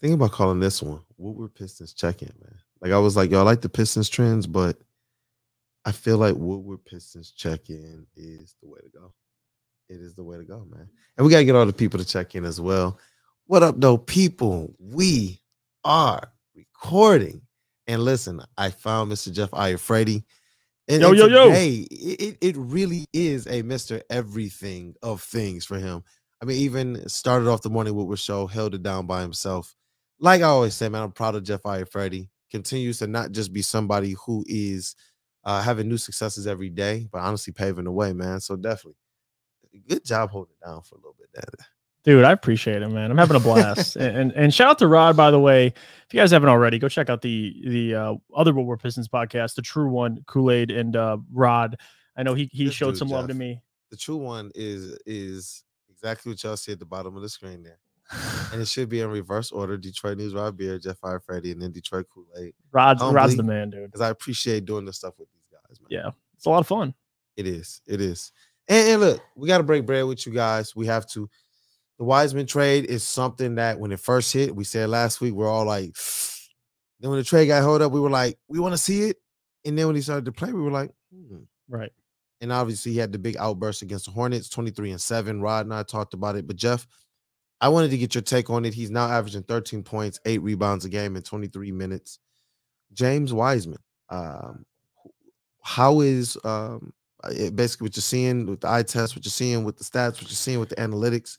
Think about calling this one, what were Pistons check-in, man? Like, I was like, yo, I like the Pistons trends, but I feel like Woodward Pistons check-in is the way to go. It is the way to go, man. And we got to get all the people to check in as well. What up, though, people? We are recording. And listen, I found Mr. Jeff Iafrate. And yo, yo. Hey, it really is a Mr. Everything of things for him. I mean, even started off the Morning Woodward show, held it down by himself. Like I always say, man, I'm proud of Jeff Iafrate. Continues to not just be somebody who is having new successes every day, but honestly paving the way, man. So definitely, good job holding it down for a little bit, Dad. Dude, I appreciate it, man. I'm having a blast. and shout out to Rod, by the way. If you guys haven't already, go check out the other Woodward Pistons podcast, The True One, Kool-Aid and Rod. I know he showed some love to me. The True One is exactly what y'all see at the bottom of the screen there. And it should be in reverse order. Detroit News, Rod Beard, Jeff Iafrate, and then Detroit Kool-Aid. Rod's the man, dude. Because I appreciate doing this stuff with these guys, man. Yeah, it's a lot of fun. It is. It is. And look, we got to break bread with you guys. We have to. The Wiseman trade is something that when it first hit, we said last week, we're all like, then when the trade got held up, we were like, we want to see it. And then when he started to play, we were like, right. And obviously he had the big outburst against the Hornets, 23-7. Rod and I talked about it. But Jeff, I wanted to get your take on it. He's now averaging 13 points, 8 rebounds a game in 23 minutes. James Wiseman, how is basically what you're seeing with the eye test, what you're seeing with the stats, what you're seeing with the analytics,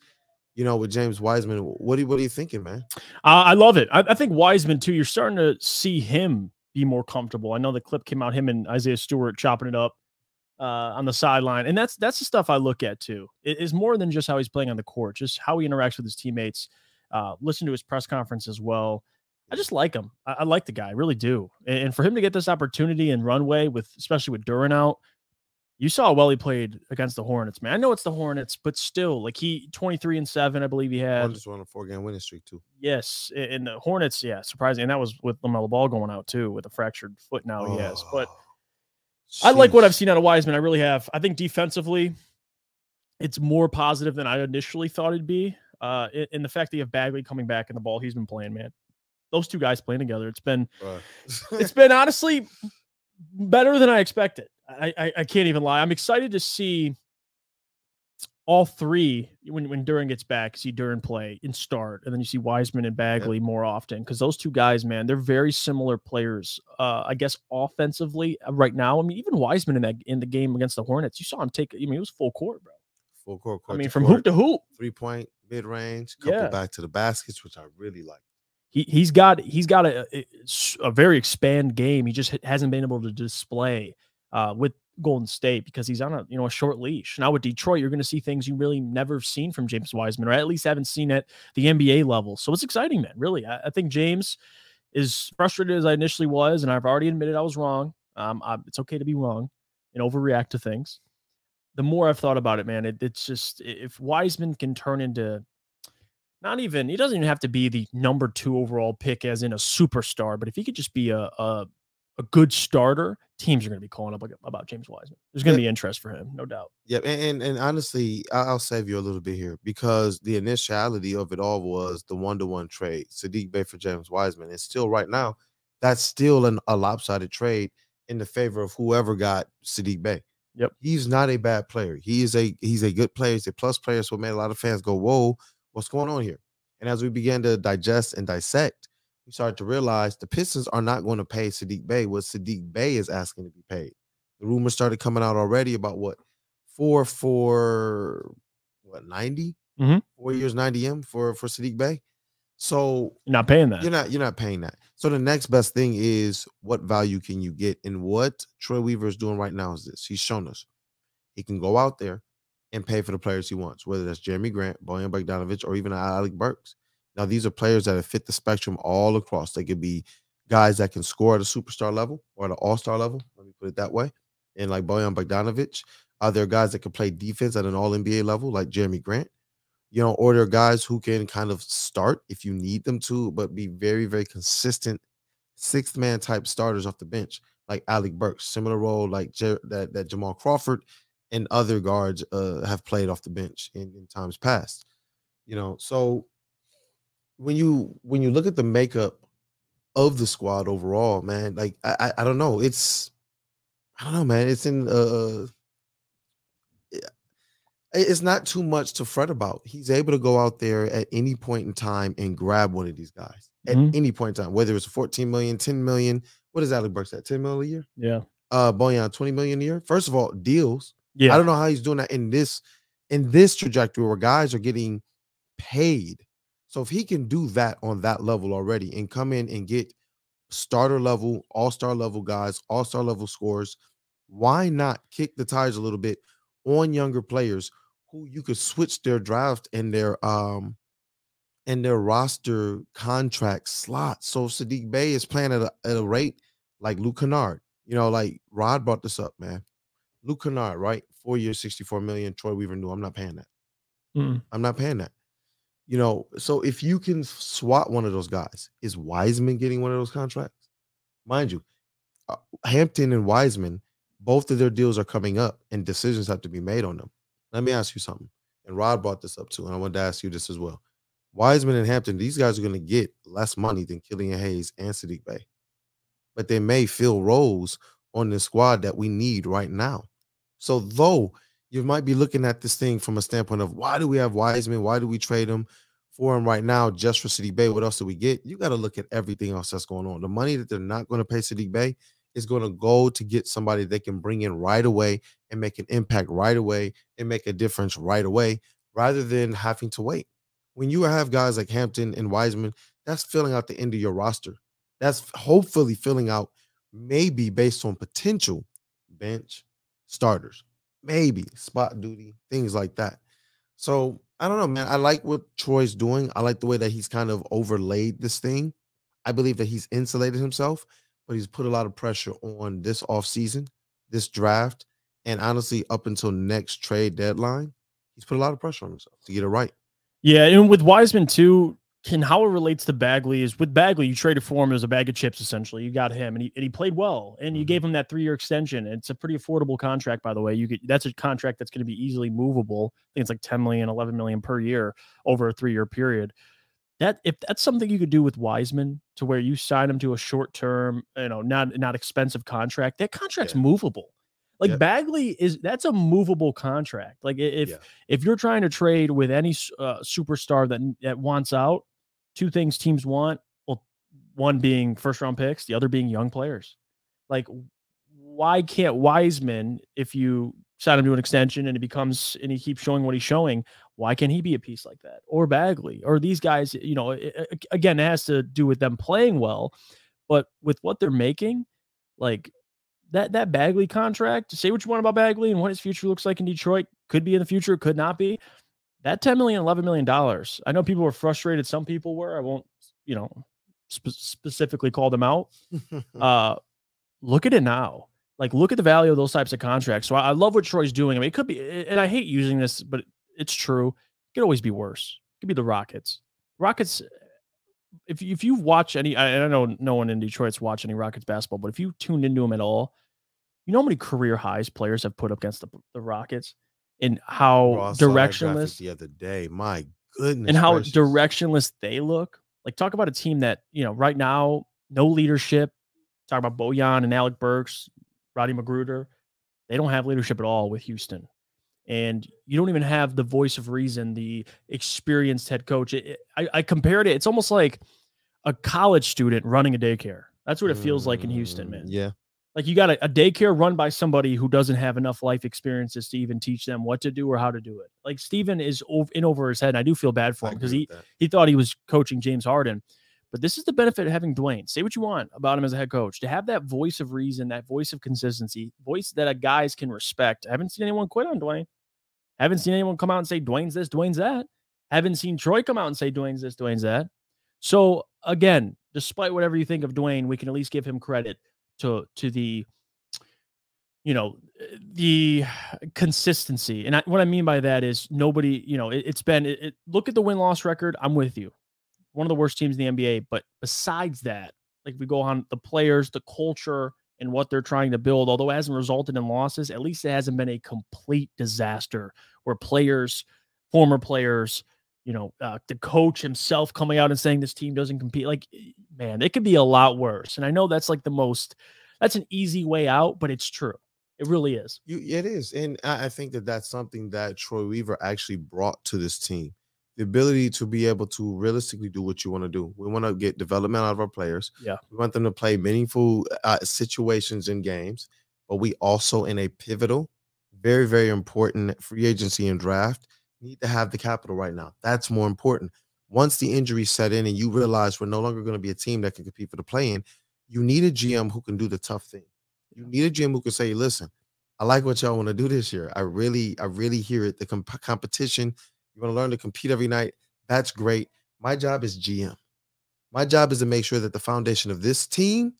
you know, with James Wiseman, what are you thinking, man? I love it. I think Wiseman, too, you're starting to see him be more comfortable. I know the clip came out, him and Isaiah Stewart chopping it up on the sideline. And that's the stuff I look at, too. It is more than just how he's playing on the court, just how he interacts with his teammates, listen to his press conference as well. I just like him. I like the guy. I really do. And for him to get this opportunity and runway, with especially with Duren out, you saw how well he played against the Hornets, man. I know it's the Hornets, but still, like, he 23-7, I believe he had. Hornets were on a 4-game winning streak, too. Yes, and the Hornets, yeah, surprising. And that was with LaMelo Ball going out, too, with a fractured foot now he has. But geez. I like what I've seen out of Wiseman. I really have. I think defensively, it's more positive than I initially thought it'd be. And the fact that you have Bagley coming back and the ball he's been playing, man. Those two guys playing together, it's been honestly better than I expected. I can't even lie. I'm excited to see all three when Duren gets back, see Duren play and start, and then you see Wiseman and Bagley more often, because those two guys, man, they're very similar players. I guess offensively right now, I mean, even Wiseman in the game against the Hornets, you saw him take. I mean, it was full court, bro. Full court. I mean, from hoop to hoop, 3-point, mid range, couple back to the baskets, which I really like. He's got a very expanded game. He just hasn't been able to display. With Golden State, because he's on a short leash. Now with Detroit, you're going to see things you really never seen from James Wiseman, or at least haven't seen at the NBA level. So it's exciting, man. Really, I think James is frustrated as I initially was, and I've already admitted I was wrong. It's okay to be wrong and overreact to things. The more I've thought about it, man, it's just, if Wiseman can turn into he doesn't even have to be the number 2 overall pick, as in a superstar, but if he could just be a good starter, teams are going to be calling up about James Wiseman. There's going to be interest for him, no doubt. Yeah, and honestly, I'll save you a little bit here, because the initiality of it all was the one-to-one trade, Saddiq Bey for James Wiseman. And still right now, that's still a lopsided trade in the favor of whoever got Saddiq Bey. Yep. He's not a bad player. He's a good player. He's a plus player. So it made a lot of fans go, whoa, what's going on here? And as we began to digest and dissect, we started to realize the Pistons are not going to pay Saddiq Bey what Saddiq Bey is asking to be paid. The rumors started coming out already about what, for 90? Mm-hmm. 4 years, 90 M for Saddiq Bey. So you're not paying that. You're not paying that. So the next best thing is, what value can you get? And what Troy Weaver is doing right now is this. He's shown us he can go out there and pay for the players he wants, whether that's Jerami Grant, Bojan Bogdanovic, or even Alec Burks. Now, these are players that fit the spectrum all across. They could be guys that can score at a superstar level or at an all-star level. Let me put it that way. And like Bojan Bogdanovic, there are guys that can play defense at an all-NBA level, like Jerami Grant. You know, or there are guys who can kind of start if you need them to, but be very, very consistent sixth-man type starters off the bench, like Alec Burks. Similar role like that Jamal Crawford and other guards have played off the bench in times past. You know, so when you look at the makeup of the squad overall, man, like I don't know. It's in it's not too much to fret about. He's able to go out there at any point in time and grab one of these guys at any point in time, whether it's 14 million, 10 million. What is Alec Burks at? 10 million a year? Yeah. Bojan, 20 million a year. First of all, deals. Yeah. I don't know how he's doing that in this trajectory where guys are getting paid. So if he can do that on that level already and come in and get starter level, all-star level guys, all-star level scorers, why not kick the tires a little bit on younger players who you could switch their draft and their roster contract slots? So Saddiq Bey is playing at a rate like Luke Kennard. You know, like Rod brought this up, man. Luke Kennard, right? 4 years, 64 million. Troy Weaver knew, I'm not paying that. I'm not paying that. You know, so if you can swap one of those guys, is Wiseman getting one of those contracts? Mind you, Hampton and Wiseman, both of their deals are coming up and decisions have to be made on them. Let me ask you something. And Rod brought this up too, and I wanted to ask you this as well. Wiseman and Hampton, these guys are going to get less money than Killian Hayes and Saddiq Bey, but they may fill roles on the squad that we need right now. So though you might be looking at this thing from a standpoint of why do we have Wiseman? Why do we trade him for him right now just for Saddiq Bey? What else do we get? You got to look at everything else that's going on. The money that they're not going to pay Saddiq Bey is going to go to get somebody they can bring in right away and make an impact right away and make a difference right away rather than having to wait. When you have guys like Hampton and Wiseman, that's filling out the end of your roster. That's hopefully filling out maybe based on potential bench starters, maybe spot duty, things like that. So I don't know, man. I like what Troy's doing. I like the way that he's kind of overlaid this thing. I believe that he's insulated himself, but he's put a lot of pressure on this offseason, this draft, and honestly up until next trade deadline, he's put a lot of pressure on himself to get it right. Yeah, and with Wiseman too, how it relates to Bagley is with Bagley, you traded for him as a bag of chips, essentially. You got him, and he played well, and you gave him that 3-year extension. It's a pretty affordable contract, by the way. That's a contract that's going to be easily movable. I think it's like 10 million, 11 million per year over a 3-year period. If that's something you could do with Wiseman, to where you sign him to a short term, you know, not expensive contract. That contract's movable. Like Bagley that's a movable contract. Like if you're trying to trade with any superstar that wants out, two things teams want. Well, one being first round picks, the other being young players. Like why can't Wiseman, if you sign him to an extension and he keeps showing what he's showing, why can't he be a piece like that? Or Bagley or these guys, you know, again, it has to do with them playing well, but with what they're making, like that Bagley contract, say what you want about Bagley and what his future looks like in Detroit, could be in the future, could not be. That $10 million, $11 million. I know people were frustrated. Some people were. I won't, you know, specifically call them out. Look at it now. Like, look at the value of those types of contracts. So I love what Troy's doing. I mean, it could be, and I hate using this, but it's true. It could always be worse. It could be the Rockets. Rockets, if you watch any, I know no one in Detroit's watched any Rockets basketball, but if you tuned into them at all, you know how many career highs players have put up against the Rockets and how directionless the other day, my goodness, and how directionless they look. Like, talk about a team that, you know, right now, no leadership. Talk about Bojan and Alec Burks, Roddy Magruder. They don't have leadership at all with Houston. And you don't even have the voice of reason, the experienced head coach. I compared it. It's almost like a college student running a daycare. That's what it feels like in Houston, man. Yeah. Like you got a daycare run by somebody who doesn't have enough life experiences to even teach them what to do or how to do it. Like Steven is in over his head. And I do feel bad for him because he thought he was coaching James Harden. But this is the benefit of having Dwane. Say what you want about him as a head coach. To have that voice of reason, that voice of consistency, voice that guys can respect. I haven't seen anyone quit on Dwane. Haven't seen anyone come out and say, Dwane's this, Dwane's that. Haven't seen Troy come out and say, Dwane's this, Dwane's that. So, again, despite whatever you think of Dwane, we can at least give him credit to the, you know, the consistency. And what I mean by that is nobody, you know, look at the win-loss record. I'm with you. One of the worst teams in the NBA. But besides that, like we go on the players, the culture, and what they're trying to build, although it hasn't resulted in losses, at least it hasn't been a complete disaster where players, former players, you know, the coach himself coming out and saying this team doesn't compete. Like, man, it could be a lot worse. And I know that's like the most, that's an easy way out, but it's true. It really is. It is. And I think that that's something that Troy Weaver actually brought to this team. The ability to be able to realistically do what you want to do. We want to get development out of our players. Yeah. We want them to play meaningful situations in games, but we also, in a pivotal, very, very important free agency and draft, need to have the capital right now. That's more important. Once the injuries set in and you realize we're no longer going to be a team that can compete for the play-in, you need a GM who can do the tough thing. You need a GM who can say, listen, I like what y'all want to do this year. I really hear it. The competition, you want to learn to compete every night. That's great. My job is GM. My job is to make sure that the foundation of this team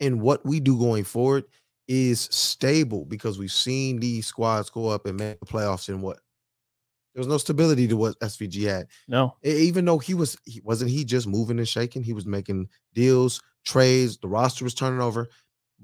and what we do going forward is stable, because we've seen these squads go up and make the playoffs in what? There was no stability to what SVG had. No. Even though he wasn't just moving and shaking. He was making deals, trades. The roster was turning over.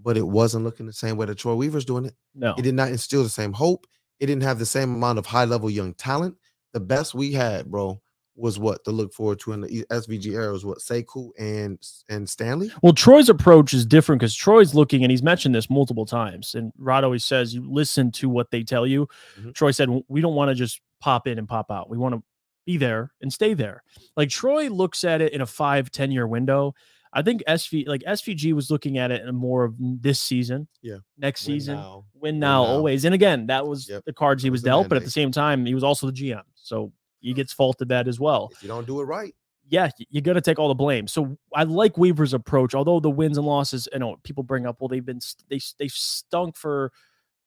But it wasn't looking the same way that Troy Weaver's doing it. No. It did not instill the same hope. It didn't have the same amount of high-level young talent. The best we had, bro, was what to look forward to in the SVG era was what, Sekou and Stanley? Well, Troy's approach is different because Troy's looking, and he's mentioned this multiple times, and Rod always says, you listen to what they tell you. Mm-hmm. Troy said, we don't want to just pop in and pop out. We want to be there and stay there. Like, Troy looks at it in a 5-10-year window. I think SVG was looking at it in more of this season, yeah, next season, win now, always. And again, that was the cards he was dealt, but at the same time, he was also the GM. So he gets faulted that as well. If you don't do it right. Yeah, you got to take all the blame. So I like Weaver's approach, although the wins and losses, you know, people bring up, well, they've stunk for,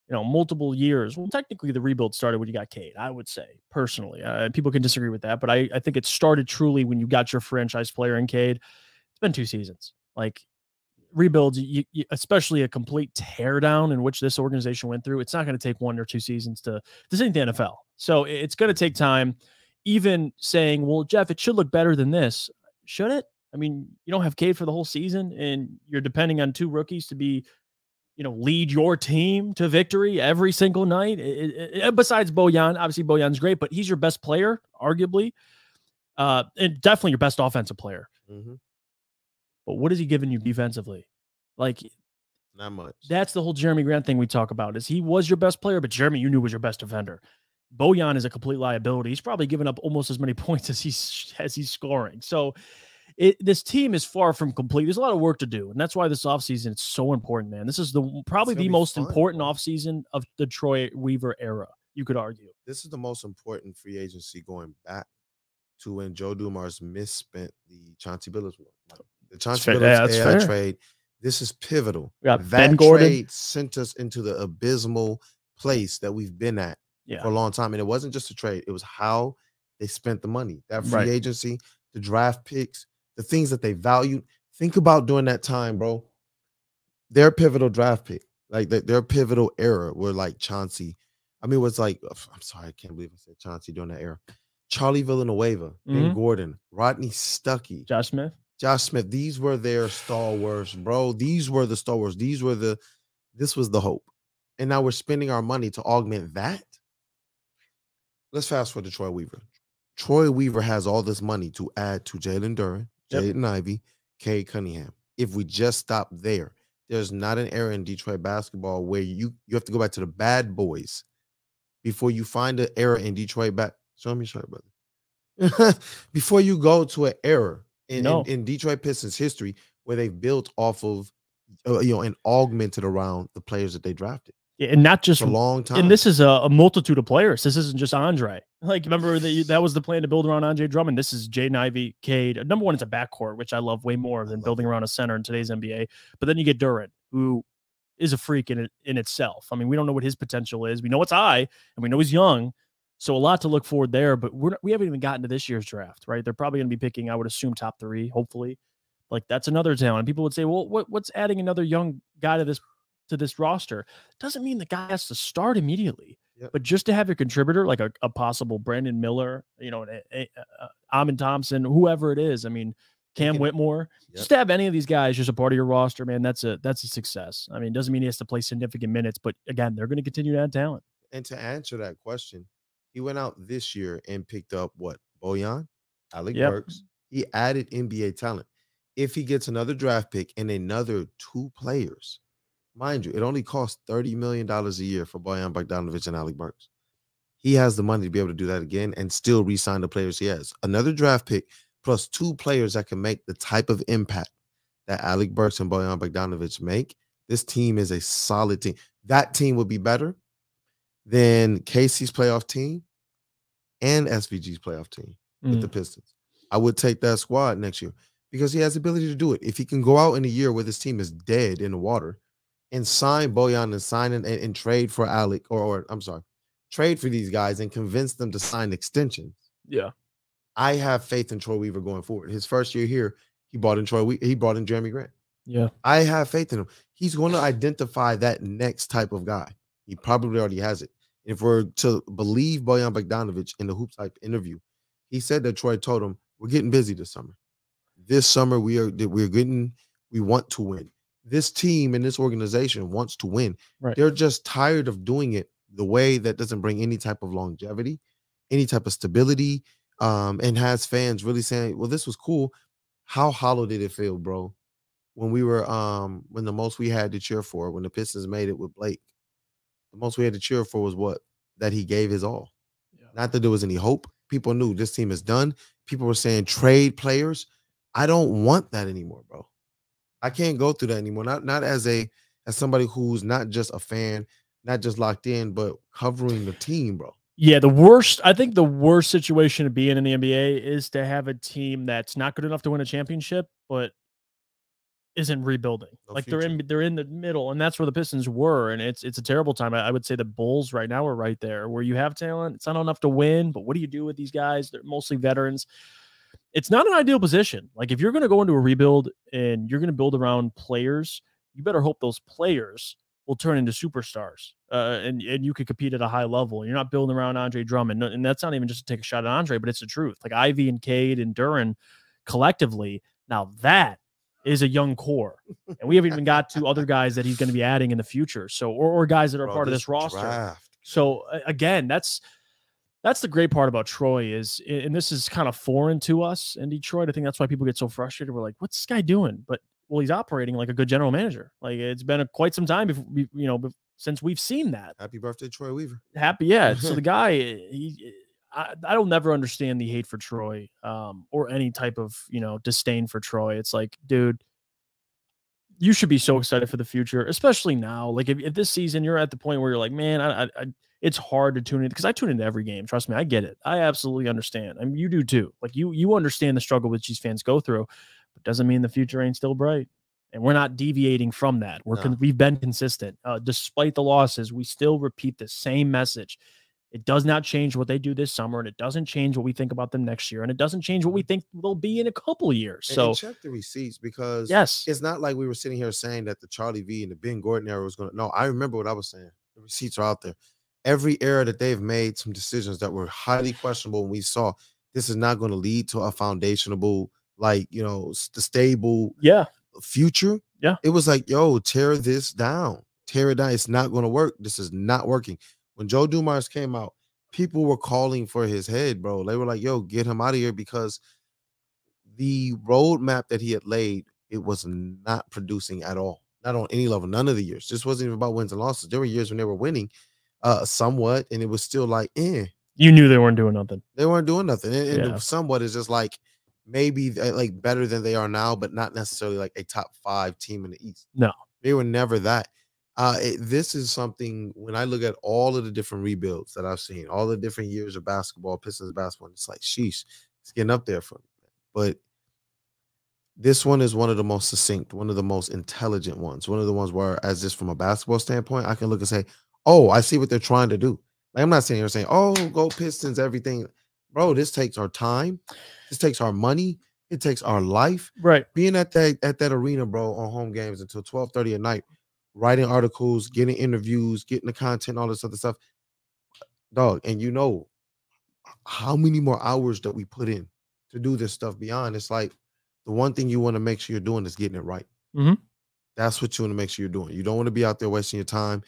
you know, multiple years. Well, technically the rebuild started when you got Cade, I would say, personally. People can disagree with that, but I think it started truly when you got your franchise player in Cade. It's been 2 seasons. Like, rebuilds, especially a complete teardown in which this organization went through, it's not going to take 1 or 2 seasons to this ain't the NFL. So it's going to take time. Even saying, well, Jeff, it should look better than this. Should it? I mean, you don't have Cade for the whole season, and you're depending on 2 rookies to be, you know, lead your team to victory every single night. Besides Bojan, obviously Bojan's great, but he's your best player, arguably, and definitely your best offensive player. Mm-hmm. But what is he giving you defensively? Like, not much. That's the whole Jerami Grant thing we talk about, is he was your best player, but Jerami, you knew, was your best defender. Bojan is a complete liability. He's probably given up almost as many points as he's scoring. So this team is far from complete. There's a lot of work to do, and that's why this offseason is so important, man. This is probably the most important offseason of the Troy Weaver era, you could argue. This is the most important free agency going back to when Joe Dumars misspent the Chauncey Billups one. The Chauncey Billups trade, this is pivotal. That Ben Gordon trade sent us into the abysmal place that we've been at for a long time. And it wasn't just a trade. It was how they spent the money. That free agency, the draft picks, the things that they valued. Think about during that time, bro, their pivotal draft pick, like their pivotal era were like Chauncey. I mean, it was like, I'm sorry, I can't believe I said Chauncey during that era. Charlie Villanueva, Ben Gordon, Rodney Stuckey. Josh Smith, these were their stalwarts, bro. These were the stalwarts. This was the hope. And now we're spending our money to augment that. Let's fast forward to Troy Weaver. Troy Weaver has all this money to add to Jalen Duren, Jaden Ivey, Cade Cunningham. If we just stop there, there's not an era in Detroit basketball where you have to go back to the bad boys before you find an era in Detroit Show me your shirt, brother. Before you go to an era in Detroit Pistons history where they've built off of, you know, and augmented around the players that they drafted. Yeah, and not just for a long time. And this is a multitude of players. This isn't just Andre. Like, remember that was the plan to build around Andre Drummond. This is Jaden Ivey, Cade. Number one, it's a backcourt, which I love way more than building around a center in today's NBA. But then you get Duren, who is a freak in itself. I mean, we don't know what his potential is. We know it's high, and we know he's young. So a lot to look forward there, but we haven't even gotten to this year's draft, right? They're probably going to be picking, I would assume, top 3, hopefully. Like, that's another talent. And people would say, well, what's adding another young guy to this roster? Doesn't mean the guy has to start immediately, but just to have your contributor, like a possible Brandon Miller, you know, Amon Thompson, whoever it is. I mean, Cam Whitmore, just to have any of these guys just a part of your roster, man, that's a success. I mean, it doesn't mean he has to play significant minutes, but again, they're going to continue to add talent. And to answer that question, he went out this year and picked up what? Bojan, Alec Burks. He added NBA talent. If he gets another draft pick and another two players, mind you, it only costs $30 million a year for Bojan Bogdanovic and Alec Burks. He has the money to be able to do that again and still re-sign the players he has. Another draft pick plus two players that can make the type of impact that Alec Burks and Bojan Bogdanovic make. This team is a solid team. That team would be better than Casey's playoff team and SVG's playoff team with the Pistons. I would take that squad next year because he has the ability to do it. If he can go out in a year where this team is dead in the water and sign Bojan and sign and trade for Alec, or I'm sorry, trade for these guys and convince them to sign extensions. Yeah. I have faith in Troy Weaver going forward. His first year here, he brought in Jerami Grant. Yeah. I have faith in him. He's going to identify that next type of guy. He probably already has it. If we're to believe Bojan Bogdanovic in the Hoops Hype interview, he said that Troy told him, we're getting busy this summer. This summer, we want to win. This team and this organization wants to win. Right. They're just tired of doing it the way that doesn't bring any type of longevity, any type of stability, and has fans really saying, well, this was cool. How hollow did it feel, bro? When we were, when the most we had to cheer for, when the Pistons made it with Blake, the most we had to cheer for was what? That he gave his all. Yeah. Not that there was any hope. People knew this team is done. People were saying trade players. I don't want that anymore, bro. I can't go through that anymore. Not as somebody who's not just a fan, not just locked in, but covering the team, bro. Yeah, the worst. I think the worst situation to be in the NBA is to have a team that's not good enough to win a championship, but isn't rebuilding. No like future. they're in the middle, and that's where the Pistons were, and it's a terrible time. I would say the Bulls right now are right there, where you have talent, it's not enough to win, but what do you do with these guys? They're mostly veterans. It's not an ideal position. Like if you're going to go into a rebuild and you're going to build around players, you better hope those players will turn into superstars and you could compete at a high level. You're not building around Andre Drummond, and that's not even just to take a shot at Andre, but it's the truth. Like Ivy and Cade and Duren collectively, now that is a young core, and we haven't even got to other guys that he's going to be adding in the future. So, or guys that are part of this roster. Draft. So again, that's the great part about Troy is, and this is kind of foreign to us in Detroit. I think that's why people get so frustrated. We're like, what's this guy doing? But well, he's operating like a good general manager. Like it's been quite some time before, you know, since we've seen that. Happy birthday, Troy Weaver. Happy. Yeah. So the guy, I'll never understand the hate for Troy or any type of, you know, disdain for Troy. It's like, dude, you should be so excited for the future, especially now. Like if this season you're at the point where you're like, man, it's hard to tune in, because I tune into every game. Trust me, I get it. I absolutely understand. I mean, you do too. Like you understand the struggle that these fans go through, but doesn't mean the future ain't still bright. And we're not deviating from that. We've been consistent. Despite the losses, we still repeat the same message. It does not change what they do this summer, and it doesn't change what we think about them next year, and it doesn't change what we think they'll be in a couple of years. So and check the receipts, because it's not like we were sitting here saying that the Charlie V and the Ben Gordon era was going to. No, I remember what I was saying. The receipts are out there. Every era that they've made some decisions that were highly questionable, and we saw this is not going to lead to a foundational, like, you know, stable future. Yeah. It was like, yo, tear this down. Tear it down. It's not going to work. This is not working. When Joe Dumars came out, people were calling for his head, bro. They were like, yo, get him out of here, because the roadmap that he had laid, it was not producing at all. Not on any level, none of the years. This wasn't even about wins and losses. There were years when they were winning somewhat, and it was still like, You knew they weren't doing nothing. They weren't doing nothing. And somewhat is just like maybe like better than they are now, but not necessarily like a top five team in the East. No. They were never that. This is something, when I look at all of the different rebuilds that I've seen, all the different years of basketball, Pistons basketball, it's like, sheesh, it's getting up there for me. But this one is one of the most succinct, one of the most intelligent ones, one of the ones where, as just from a basketball standpoint, I can look and say, oh, I see what they're trying to do. Like, I'm not sitting here saying, oh, go Pistons, everything. Bro, this takes our time. This takes our money. It takes our life. Right. Being at that arena, bro, on home games until 12:30 at night, writing articles, getting interviews, getting the content, all this other stuff, dog. And you know how many more hours that we put in to do this stuff beyond. It's like the one thing you want to make sure you're doing is getting it right. Mm-hmm. That's what you want to make sure you're doing. You don't want to be out there wasting your time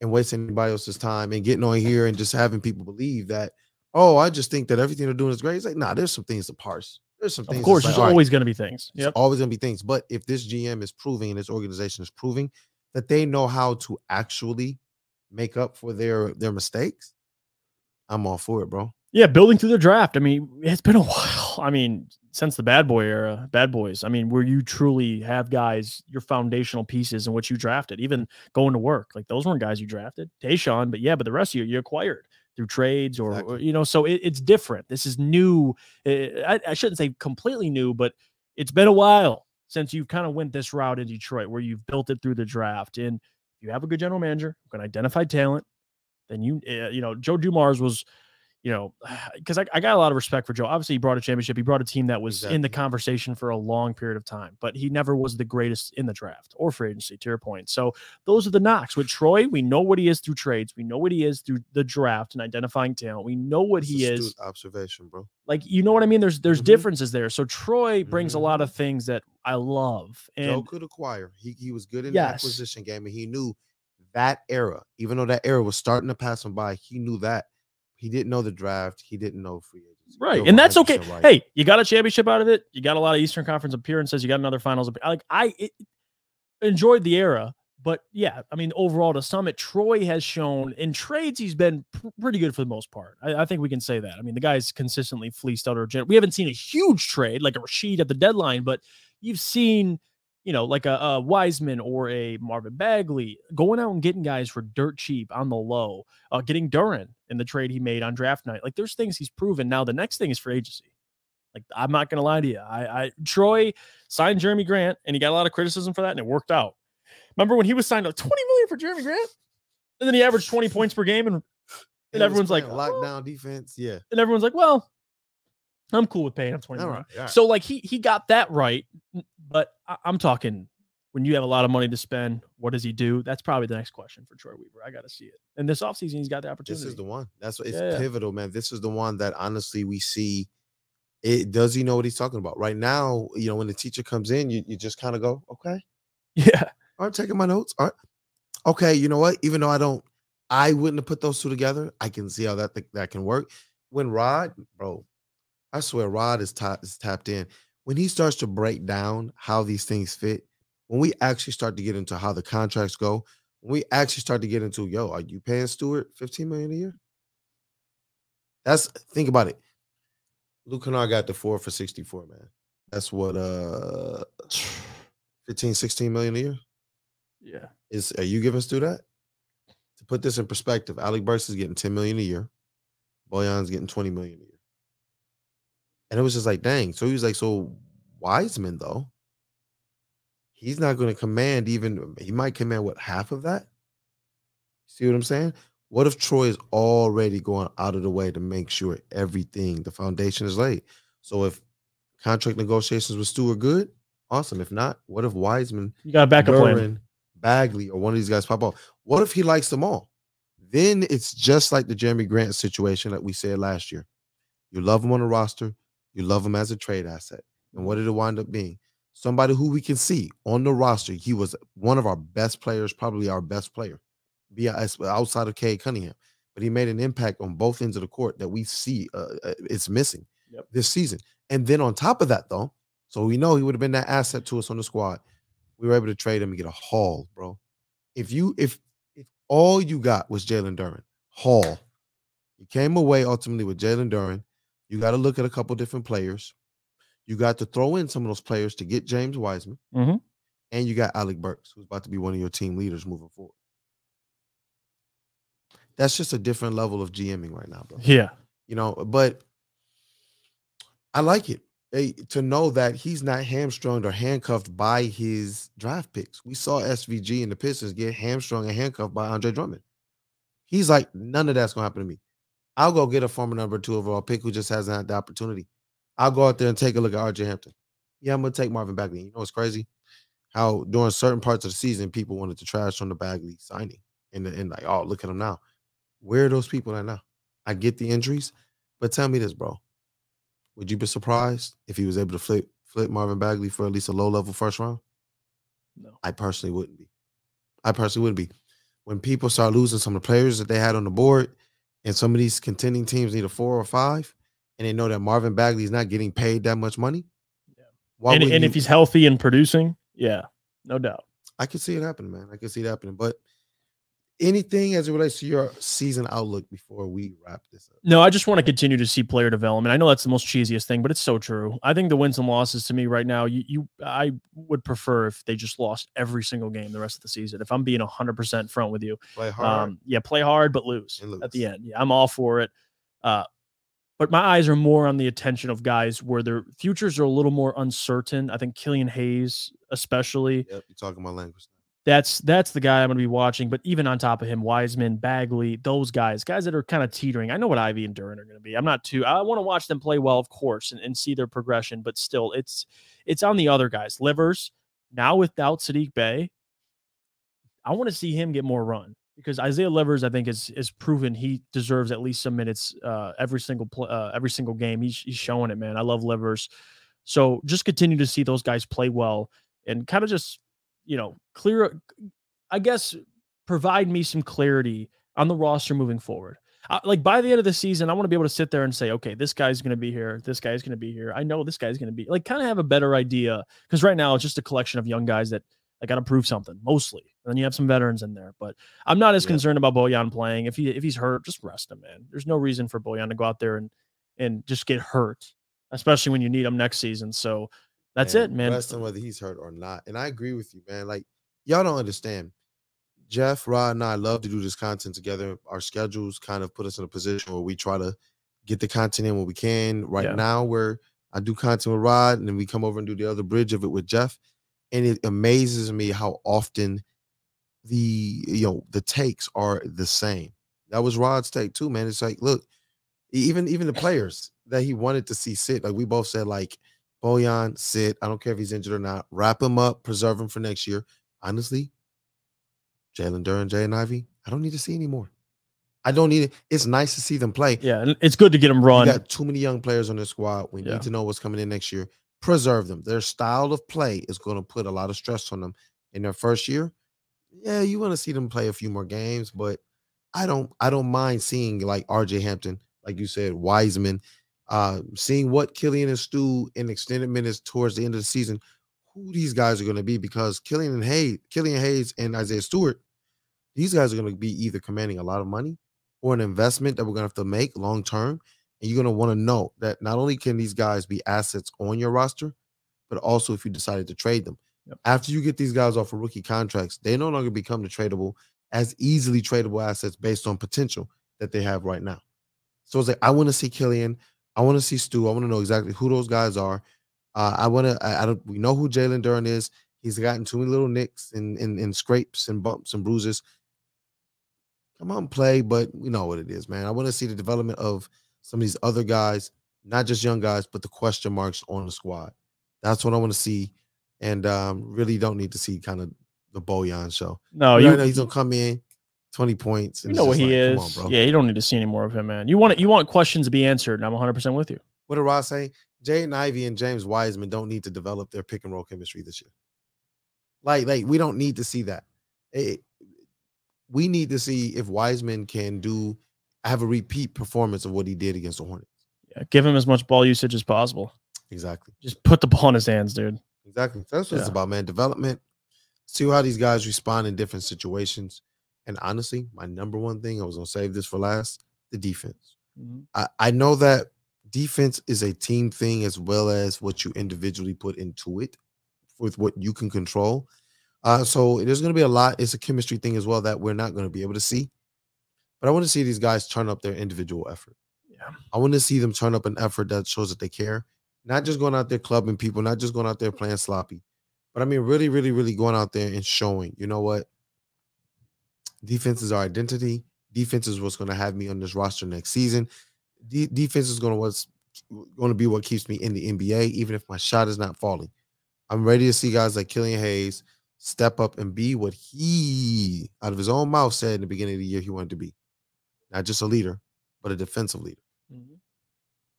and wasting anybody else's time and getting on here and just having people believe that, oh, I just think that everything they're doing is great. It's like, nah, there's some things to parse. There's some things. Of course, there's like, always going to be things. Yep. It's always going to be things. But if this GM is proving and this organization is proving that they know how to actually make up for their mistakes, I'm all for it, bro. Yeah, building through the draft. I mean, it's been a while. I mean, since the bad boy era, bad boys. I mean, where you truly have guys, your foundational pieces and what you drafted, even going to work. Like those weren't guys you drafted. Tayshaun, but yeah, but the rest of you acquired through trades or, exactly. or you know, so it's different. This is new. I shouldn't say completely new, but it's been a while since you've kind of went this route in Detroit where you've built it through the draft. And you have a good general manager who can identify talent. Then you, you know, Joe Dumars was, you know, because I got a lot of respect for Joe. Obviously, he brought a championship. He brought a team that was exactly. in the conversation for a long period of time, but he never was the greatest in the draft or free agency, to your point. So those are the knocks. With Troy, we know what he is through trades. We know what he is through the draft and identifying talent. We know what he is. Observation, bro. Like, you know what I mean? There's differences there. So Troy brings a lot of things that I love. And Joe could acquire. He was good in the acquisition game, and he knew that era. Even though that era was starting to pass him by, he knew that. He didn't know the draft. He didn't know free agency. Right. And that's okay. Right. Hey, you got a championship out of it. You got a lot of Eastern Conference appearances. You got another finals. Like I enjoyed the era, but yeah, I mean, overall to summit, Troy has shown in trades, he's been pretty good for the most part. I think we can say that. I mean, the guy's consistently fleeced out. We haven't seen a huge trade like a Rasheed at the deadline, but you've seen, you know, like a Wiseman or a Marvin Bagley going out and getting guys for dirt cheap on the low, getting Duren in the trade he made on draft night. Like there's things he's proven. Now the next thing is free agency. Like I'm not going to lie to you. Troy signed Jerami Grant and he got a lot of criticism for that and it worked out. Remember when he was signed up $20 million for Jerami Grant and then he averaged 20 points per game and everyone's like, lockdown defense. Yeah. And everyone's like, well, I'm cool with paying him $20 million. All right. So like he got that right. But I'm talking when you have a lot of money to spend, what does he do? That's probably the next question for Troy Weaver. I got to see it. And this offseason, he's got the opportunity. This is the one. That's what it's pivotal, man. This is the one that honestly we see. Does he know what he's talking about? Right now, you know, when the teacher comes in, you just kind of go, okay. Yeah. All right, taking my notes. All right. Okay, you know what? Even though I wouldn't have put those two together, I can see how that can work. When Rod, bro, I swear Rod is tapped in. When he starts to break down how these things fit, when we actually start to get into how the contracts go, when we actually start to get into, yo, are you paying Stewart $15 million a year? Think about it. Luke Kennard got the 4 for $64, man. That's what, 15, 16 million a year? Yeah. Are you giving Stu that? To put this in perspective, Alec Burks is getting 10 million a year. Bojan's getting 20 million a year. And it was just like, dang. So he was like, so Wiseman, though, he's not going to command even, he might command, what, half of that? See what I'm saying? What if Troy is already going out of the way to make sure everything, the foundation is laid? So if contract negotiations with Stu are good, awesome. If not, what if Wiseman, you got a backup plan, Bagley, or one of these guys pop off? What if he likes them all? Then it's just like the Jerami Grant situation that we said last year. You love him on the roster. You love him as a trade asset. And what did it wind up being? Somebody who we can see on the roster. He was one of our best players, probably our best player, outside of Cade Cunningham. But he made an impact on both ends of the court that we see it's missing this season. And then on top of that, though, so we know he would have been that asset to us on the squad. We were able to trade him and get a haul, bro. If all you got was Jalen Duren, haul. You came away ultimately with Jalen Duren. You got to look at a couple different players. You got to throw in some of those players to get James Wiseman. And you got Alec Burks, who's about to be one of your team leaders moving forward. That's just a different level of GMing right now, bro. Yeah. You know, but I like it. To know that he's not hamstrung or handcuffed by his draft picks. We saw SVG and the Pistons get hamstrung and handcuffed by Andre Drummond. He's like, none of that's going to happen to me. I'll go get a former number 2 overall pick who just hasn't had the opportunity. I'll go out there and take a look at RJ Hampton. Yeah, I'm going to take Marvin Bagley. You know what's crazy? How during certain parts of the season, people wanted to trash on the Bagley signing. And like, oh, look at him now. Where are those people at now? I get the injuries, but tell me this, bro. Would you be surprised if he was able to flip Marvin Bagley for at least a low-level first round? No. I personally wouldn't be. When people start losing some of the players that they had on the board, and some of these contending teams need a 4 or 5, and they know that Marvin Bagley is not getting paid that much money. Yeah. Why and if he's healthy and producing, yeah, no doubt. I can see it happening, man. I can see it happening. But anything as it relates to your season outlook before we wrap this up? No, I just want to continue to see player development. I know that's the most cheesiest thing, but it's so true. I think the wins and losses to me right now, I would prefer if they just lost every single game the rest of the season. If I'm being 100% front with you. Play hard. Yeah, play hard, but lose at the end. Yeah, I'm all for it. But my eyes are more on the attention of guys where their futures are a little more uncertain. I think Killian Hayes especially. Yep, you're talking my language. That's the guy I'm going to be watching. But even on top of him, Wiseman, Bagley, those guys that are kind of teetering. I know what Ivey and Duren are going to be. I want to watch them play well, of course, and see their progression. But still, it's on the other guys. Livers, now without Saddiq Bey, I want to see him get more run. Because Isaiah Livers, I think, is proven he deserves at least some minutes every single game. He's showing it, man. I love Livers. So just continue to see those guys play well and kind of just, you know, clear, I guess, provide me some clarity on the roster moving forward. Like by the end of the season, I want to be able to sit there and say, okay, this guy's going to be here. This guy's going to be here. I know this guy's going to be like, kind of have a better idea. Because right now it's just a collection of young guys that I got to prove something mostly. And then you have some veterans in there, but I'm not as concerned about Bojan playing. If he's hurt, just rest him, man. There's no reason for Bojan to go out there and just get hurt, especially when you need him next season. So that's it, man. Rest him whether he's hurt or not. And I agree with you, man. Like, y'all don't understand. Jeff, Rod, and I love to do this content together. Our schedules kind of put us in a position where we try to get the content in when we can. Right now, where I do content with Rod, and then we come over and do the other bridge of it with Jeff. And it amazes me how often the takes are the same. That was Rod's take too, man. It's like, look, even the players that he wanted to see sit, like we both said, like, Bojan, sit. I don't care if he's injured or not. Wrap him up, preserve him for next year. Honestly, Jalen Duren, Jaden Ivey, I don't need to see anymore. I don't need it. It's nice to see them play. Yeah, and it's good to get them run. We got too many young players on this squad. We need to know what's coming in next year. Preserve them. Their style of play is going to put a lot of stress on them in their first year. Yeah, you want to see them play a few more games, but I don't mind seeing, like, RJ Hampton, like you said, Wiseman, seeing what Killian and Stu in extended minutes towards the end of the season, who these guys are going to be, because Killian Hayes and Isaiah Stewart, these guys are going to be either commanding a lot of money or an investment that we're going to have to make long term. And you're going to want to know that not only can these guys be assets on your roster, but also if you decided to trade them. Yep. After you get these guys off of rookie contracts, they no longer become as easily tradable assets based on potential that they have right now. So it's like, I want to see Killian. I want to see Stu. I want to know exactly who those guys are. We know who Jalen Duren is. He's gotten too many little nicks and scrapes and bumps and bruises. Come on, play, but we know what it is, man. I want to see the development of some of these other guys, not just young guys, but the question marks on the squad. That's what I want to see, and really don't need to see kind of the Bojan show. No, you know he's gonna come in. 20 points. And you know what he is. Come on, bro. Yeah, you don't need to see any more of him, man. You want questions to be answered, and I'm 100% with you. What did Ross say? Jaden Ivey and James Wiseman don't need to develop their pick and roll chemistry this year. Like we don't need to see that. We need to see if Wiseman can have a repeat performance of what he did against the Hornets. Yeah, give him as much ball usage as possible. Exactly. Just put the ball in his hands, dude. Exactly. That's what it's about, man. Development. See how these guys respond in different situations. And honestly, my number one thing, I was going to save this for last, the defense. Mm-hmm. I know that defense is a team thing as well as what you individually put into it with what you can control. So there's going to be a lot. It's a chemistry thing as well that we're not going to be able to see. But I want to see these guys turn up their individual effort. Yeah. I want to see them turn up an effort that shows that they care. Not just going out there clubbing people, not just going out there playing sloppy. But, I mean, really, really, really going out there and showing, you know what? Defense is our identity. Defense is what's going to have me on this roster next season. Defense is going to be what keeps me in the NBA, even if my shot is not falling. I'm ready to see guys like Killian Hayes step up and be what he, out of his own mouth, said in the beginning of the year he wanted to be. Not just a leader, but a defensive leader. Mm-hmm.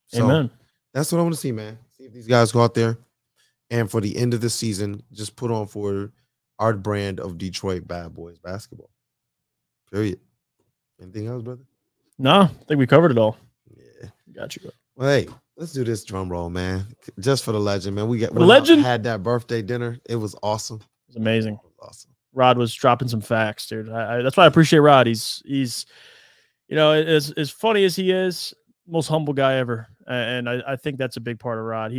So, amen. That's what I want to see, man. See if these guys go out there and for the end of the season, just put on for our brand of Detroit Bad Boys basketball. Period. Anything else, brother? No, I think we covered it all. Yeah. Got you, bro. Well, hey, let's do this drum roll, man. Just for the legend, man. We had that birthday dinner. It was awesome. It was amazing. It was awesome. Rod was dropping some facts, dude. That's why I appreciate Rod. He's you know, as funny as he is, most humble guy ever. And I think that's a big part of Rod.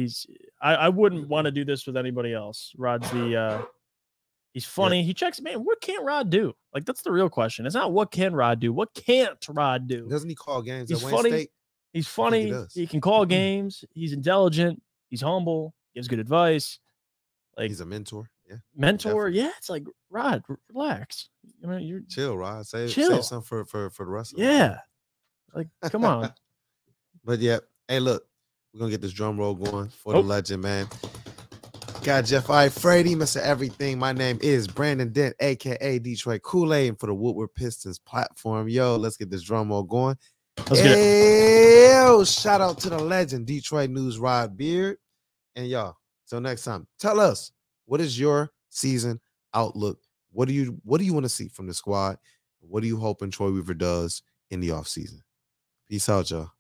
I wouldn't want to do this with anybody else. Rod's the he's funny. Yeah. He checks, man, what can't Rod do? Like, that's the real question. It's not what can Rod do. What can't Rod do? Doesn't he call games at Wayne State? He's funny. He can call games. He's intelligent. He's humble. Gives good advice. Like, he's a mentor. Yeah. Mentor. Definitely. Yeah. It's like, Rod, relax. I mean, you're chill, Rod. Save something for the rest of it. Yeah. Like, come on. But yeah. Hey, look, we're going to get this drum roll going for the legend, man. Got Jeff Iafrate, Mr. Everything. My name is Brandon Dent, a.k.a. Detroit Kool-Aid, and for the Woodward Pistons platform. Yo, let's get this drum roll going. Let's get it. Yo, shout out to the legend, Detroit News, Rod Beard. And y'all, till next time, tell us, what is your season outlook? What do you want to see from the squad? What are you hoping Troy Weaver does in the offseason? Peace out, y'all.